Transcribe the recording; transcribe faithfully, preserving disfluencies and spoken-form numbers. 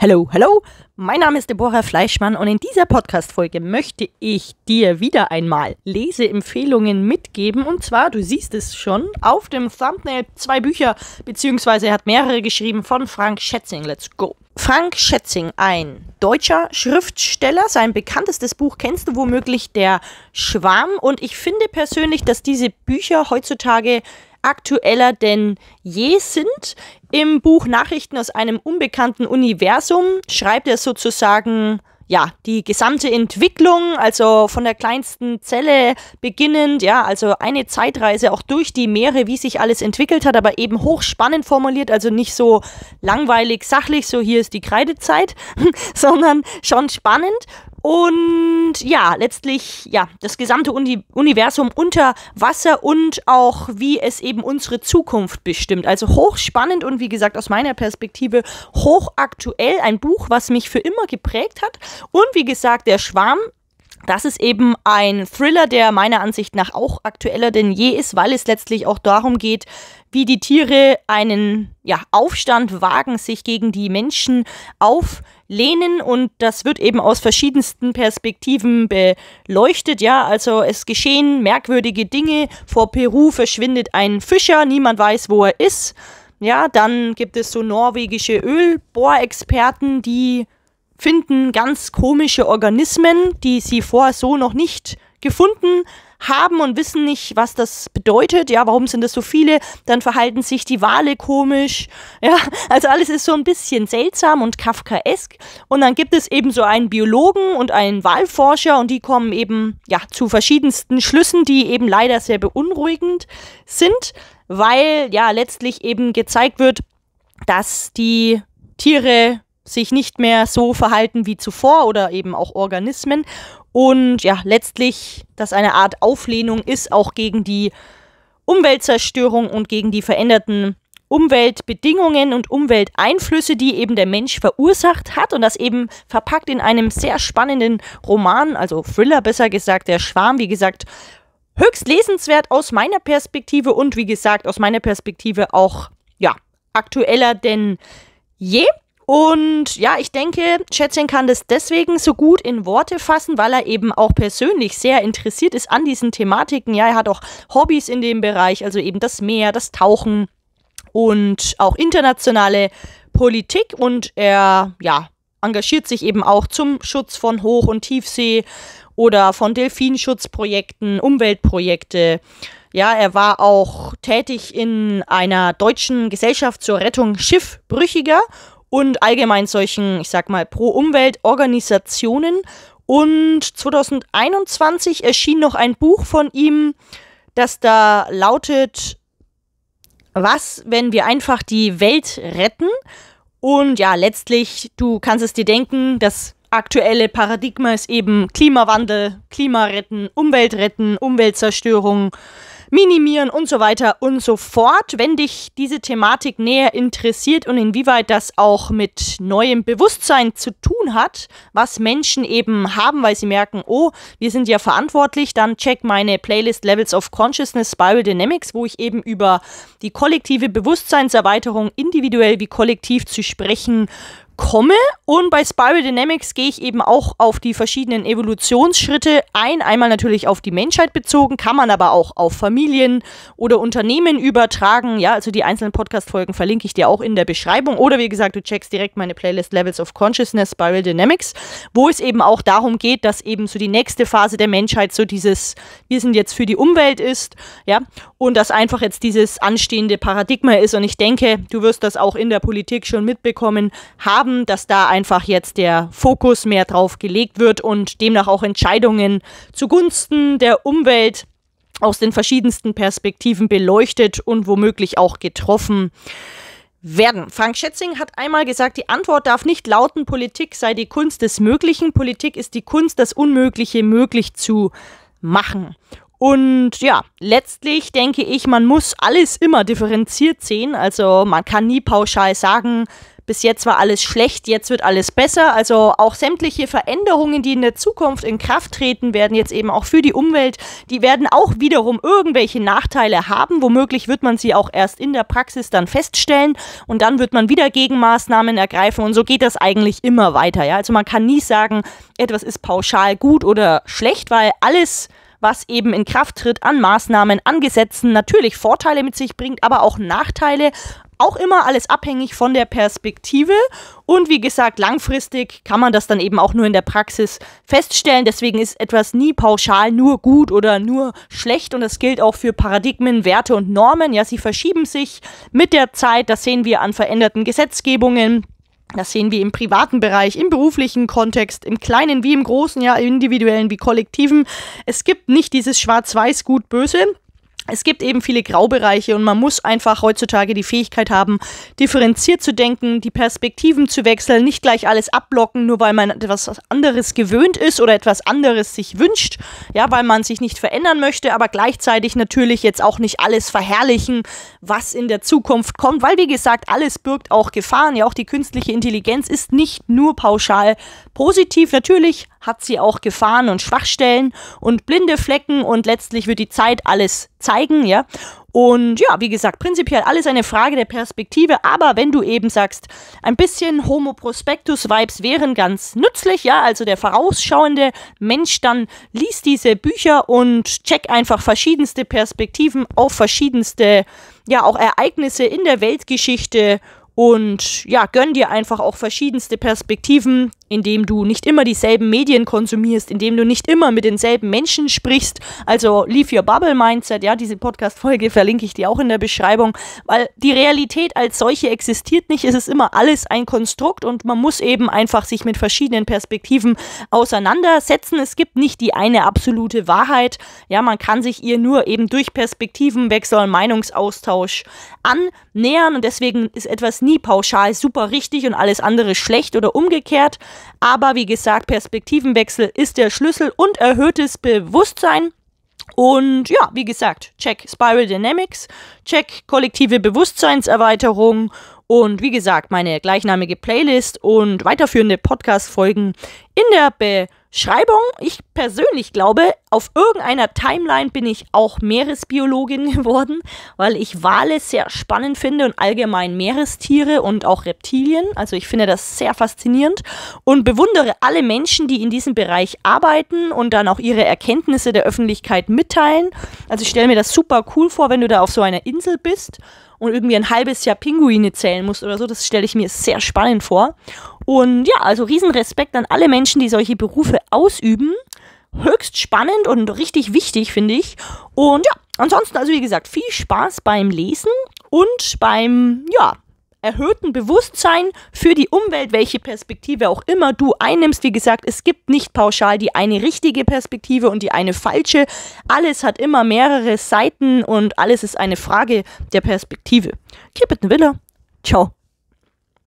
Hallo, hallo, mein Name ist Debora Fleischmann und in dieser Podcast-Folge möchte ich dir wieder einmal Leseempfehlungen mitgeben. Und zwar, du siehst es schon, auf dem Thumbnail zwei Bücher, beziehungsweise er hat mehrere geschrieben, von Frank Schätzing. Let's go! Frank Schätzing, ein deutscher Schriftsteller. Sein bekanntestes Buch kennst du womöglich, Der Schwarm. Und ich finde persönlich, dass diese Bücher heutzutage aktueller denn je sind. Im Buch Nachrichten aus einem unbekannten Universum schreibt er sozusagen, ja, die gesamte Entwicklung, also von der kleinsten Zelle beginnend, ja, also eine Zeitreise auch durch die Meere, wie sich alles entwickelt hat, aber eben hochspannend formuliert, also nicht so langweilig sachlich, so hier ist die Kreidezeit, sondern schon spannend. Und ja, letztlich, ja, das gesamte Uni- Universum unter Wasser und auch, wie es eben unsere Zukunft bestimmt. Also hochspannend und wie gesagt, aus meiner Perspektive hochaktuell. Ein Buch, was mich für immer geprägt hat. Und wie gesagt, Der Schwarm. Das ist eben ein Thriller, der meiner Ansicht nach auch aktueller denn je ist, weil es letztlich auch darum geht, wie die Tiere einen, ja, Aufstand wagen, sich gegen die Menschen auflehnen, und das wird eben aus verschiedensten Perspektiven beleuchtet. Ja, also es geschehen merkwürdige Dinge. Vor Peru verschwindet ein Fischer, niemand weiß, wo er ist. Ja, dann gibt es so norwegische Ölbohrexperten, die finden ganz komische Organismen, die sie vorher so noch nicht gefunden haben und wissen nicht, was das bedeutet. Ja, warum sind das so viele? Dann verhalten sich die Wale komisch. Ja, also alles ist so ein bisschen seltsam und kafkaesk. Und dann gibt es eben so einen Biologen und einen Walforscher, und die kommen eben, ja, zu verschiedensten Schlüssen, die eben leider sehr beunruhigend sind, weil ja letztlich eben gezeigt wird, dass die Tiere sich nicht mehr so verhalten wie zuvor, oder eben auch Organismen, und ja, letztlich, dass eine Art Auflehnung ist, auch gegen die Umweltzerstörung und gegen die veränderten Umweltbedingungen und Umwelteinflüsse, die eben der Mensch verursacht hat, und das eben verpackt in einem sehr spannenden Roman, also Thriller besser gesagt, Der Schwarm, wie gesagt, höchst lesenswert aus meiner Perspektive und wie gesagt, aus meiner Perspektive auch, ja, aktueller denn je. Und ja, ich denke, Schätzing kann das deswegen so gut in Worte fassen, weil er eben auch persönlich sehr interessiert ist an diesen Thematiken. Ja, er hat auch Hobbys in dem Bereich, also eben das Meer, das Tauchen und auch internationale Politik. Und er, ja, engagiert sich eben auch zum Schutz von Hoch- und Tiefsee oder von Delfinschutzprojekten, Umweltprojekte. Ja, er war auch tätig in einer deutschen Gesellschaft zur Rettung Schiffbrüchiger und allgemein solchen, ich sag mal, Pro-Umwelt-Organisationen. Und zwanzig einundzwanzig erschien noch ein Buch von ihm, das da lautet, was, wenn wir einfach die Welt retten? Und ja, letztlich, du kannst es dir denken, das aktuelle Paradigma ist eben Klimawandel, Klimaretten, Umwelt retten, Umweltzerstörung minimieren und so weiter und so fort. Wenn dich diese Thematik näher interessiert und inwieweit das auch mit neuem Bewusstsein zu tun hat, was Menschen eben haben, weil sie merken, oh, wir sind ja verantwortlich, dann check meine Playlist Levels of Consciousness, Spiral Dynamics, wo ich eben über die kollektive Bewusstseinserweiterung individuell wie kollektiv zu sprechen komme. Und bei Spiral Dynamics gehe ich eben auch auf die verschiedenen Evolutionsschritte ein. Einmal natürlich auf die Menschheit bezogen, kann man aber auch auf Familien oder Unternehmen übertragen. Ja, also die einzelnen Podcast-Folgen verlinke ich dir auch in der Beschreibung. Oder wie gesagt, du checkst direkt meine Playlist Levels of Consciousness, Spiral Dynamics, wo es eben auch darum geht, dass eben so die nächste Phase der Menschheit so dieses, wir sind jetzt für die Umwelt ist, ja, und dass einfach jetzt dieses anstehende Paradigma ist. Und ich denke, du wirst das auch in der Politik schon mitbekommen haben, dass da einfach jetzt der Fokus mehr drauf gelegt wird und demnach auch Entscheidungen zugunsten der Umwelt aus den verschiedensten Perspektiven beleuchtet und womöglich auch getroffen werden. Frank Schätzing hat einmal gesagt, die Antwort darf nicht lauten, Politik sei die Kunst des Möglichen. Politik ist die Kunst, das Unmögliche möglich zu machen. Und ja, letztlich denke ich, man muss alles immer differenziert sehen. Also man kann nie pauschal sagen, bis jetzt war alles schlecht, jetzt wird alles besser. Also auch sämtliche Veränderungen, die in der Zukunft in Kraft treten werden, jetzt eben auch für die Umwelt, die werden auch wiederum irgendwelche Nachteile haben. Womöglich wird man sie auch erst in der Praxis dann feststellen und dann wird man wieder Gegenmaßnahmen ergreifen und so geht das eigentlich immer weiter. Ja? Also man kann nie sagen, etwas ist pauschal gut oder schlecht, weil alles, was eben in Kraft tritt an Maßnahmen, an Gesetzen, natürlich Vorteile mit sich bringt, aber auch Nachteile. Auch immer alles abhängig von der Perspektive und wie gesagt, langfristig kann man das dann eben auch nur in der Praxis feststellen. Deswegen ist etwas nie pauschal nur gut oder nur schlecht und das gilt auch für Paradigmen, Werte und Normen. Ja, sie verschieben sich mit der Zeit, das sehen wir an veränderten Gesetzgebungen. Das sehen wir im privaten Bereich, im beruflichen Kontext, im Kleinen wie im Großen, ja, individuellen wie kollektiven. Es gibt nicht dieses Schwarz-Weiß, Gut-Böse. Es gibt eben viele Graubereiche und man muss einfach heutzutage die Fähigkeit haben, differenziert zu denken, die Perspektiven zu wechseln, nicht gleich alles abblocken, nur weil man etwas anderes gewöhnt ist oder etwas anderes sich wünscht, ja, weil man sich nicht verändern möchte, aber gleichzeitig natürlich jetzt auch nicht alles verherrlichen, was in der Zukunft kommt, weil wie gesagt, alles birgt auch Gefahren, ja, auch die künstliche Intelligenz ist nicht nur pauschal positiv, natürlich hat sie auch Gefahren und Schwachstellen und blinde Flecken und letztlich wird die Zeit alles zeigen, ja. Und ja, wie gesagt, prinzipiell alles eine Frage der Perspektive, aber wenn du eben sagst, ein bisschen Homo Prospectus-Vibes wären ganz nützlich, ja, also der vorausschauende Mensch, dann lies diese Bücher und check einfach verschiedenste Perspektiven auf verschiedenste, ja, auch Ereignisse in der Weltgeschichte. Und ja, gönn dir einfach auch verschiedenste Perspektiven, indem du nicht immer dieselben Medien konsumierst, indem du nicht immer mit denselben Menschen sprichst. Also Leave Your Bubble Mindset, ja, diese Podcast-Folge verlinke ich dir auch in der Beschreibung, weil die Realität als solche existiert nicht, es ist immer alles ein Konstrukt und man muss eben einfach sich mit verschiedenen Perspektiven auseinandersetzen. Es gibt nicht die eine absolute Wahrheit, ja, man kann sich ihr nur eben durch Perspektivenwechsel und Meinungsaustausch annähern und deswegen ist etwas nicht nie pauschal super richtig und alles andere schlecht oder umgekehrt. Aber wie gesagt, Perspektivenwechsel ist der Schlüssel und erhöhtes Bewusstsein. Und ja, wie gesagt, check Spiral Dynamics, check kollektive Bewusstseinserweiterung und wie gesagt, meine gleichnamige Playlist und weiterführende Podcast-Folgen in der Beschreibung. Schreibung, ich persönlich glaube, auf irgendeiner Timeline bin ich auch Meeresbiologin geworden, weil ich Wale sehr spannend finde und allgemein Meerestiere und auch Reptilien. Also ich finde das sehr faszinierend und bewundere alle Menschen, die in diesem Bereich arbeiten und dann auch ihre Erkenntnisse der Öffentlichkeit mitteilen. Also ich stelle mir das super cool vor, wenn du da auf so einer Insel bist und irgendwie ein halbes Jahr Pinguine zählen musst oder so. Das stelle ich mir sehr spannend vor. Und ja, also Riesenrespekt an alle Menschen, die solche Berufe ausüben. Höchst spannend und richtig wichtig, finde ich. Und ja, ansonsten, also wie gesagt, viel Spaß beim Lesen und beim, ja, erhöhten Bewusstsein für die Umwelt, welche Perspektive auch immer du einnimmst. Wie gesagt, es gibt nicht pauschal die eine richtige Perspektive und die eine falsche. Alles hat immer mehrere Seiten und alles ist eine Frage der Perspektive. Keep it in Villa. Ciao.